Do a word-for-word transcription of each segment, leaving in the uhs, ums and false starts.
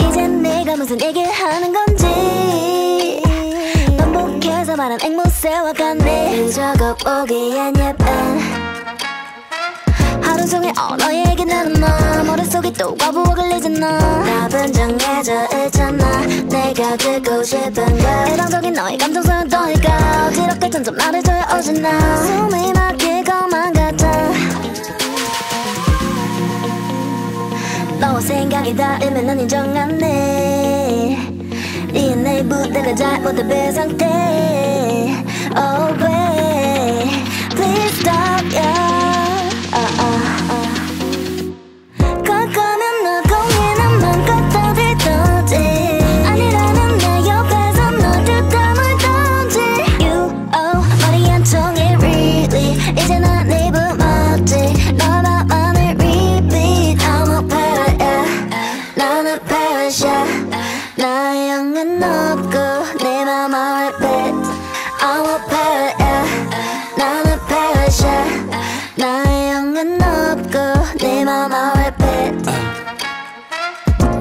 이젠 내가 무슨 얘기하는 건지 반복해서 말한 앵무새와 같네. 작업 오기엔 예쁜 하루 종일 언어 얘기 나는 너 머릿속이 또 과부하 걸리잖아. 답은 정해져 있잖아. 내가 듣고 싶은 걸 일방적인 너의 감정 소용 너희가 어지럽게 점점 나를 조여오지나. 숨이 막힐 것만 같아. 너와 생각이 닿으면 난 인정하네. 디엔에이 부대가 잘못된 배상태. Oh babe, please stop ya. Yeah. Oh, oh, oh. 꺾으면 너 공에 난만 꺾다 뒤떨어지. 아니라면 나 옆에서 널 뜯다 물던지. You oh 말이 안 통해 really. 이제 난 네 부모지. 너 맘만을 repeat. I'm a parrot. 나는 Parrot. 나영은 없고 내 맘을 뱉. I'm a Parrot. 나는 Parrot. 나영은 없고 내 맘을 뱉.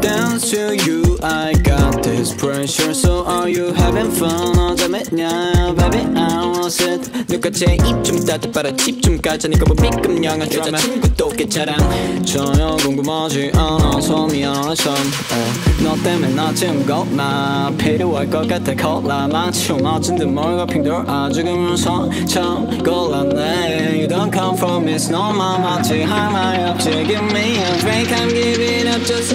Dance to you, I got this pressure. So are you having fun? 어쩌면냐, baby, I want it. 누가 제 입 좀 따뜻바라 집 좀 가자. 니가 뭐 B급 영화 여자친구도 괜찮아. 전혀 궁금하지 않아서 미안해 참. 너 때문에 나 지금 겁나 필요할 것 같아. 콜라 마치 맞은 듯 멀고 핑돌 아주 금서 참 곤란해. You don't come from me, it's normal. 마치 할 말이 없지. Give me a break, I'm giving up just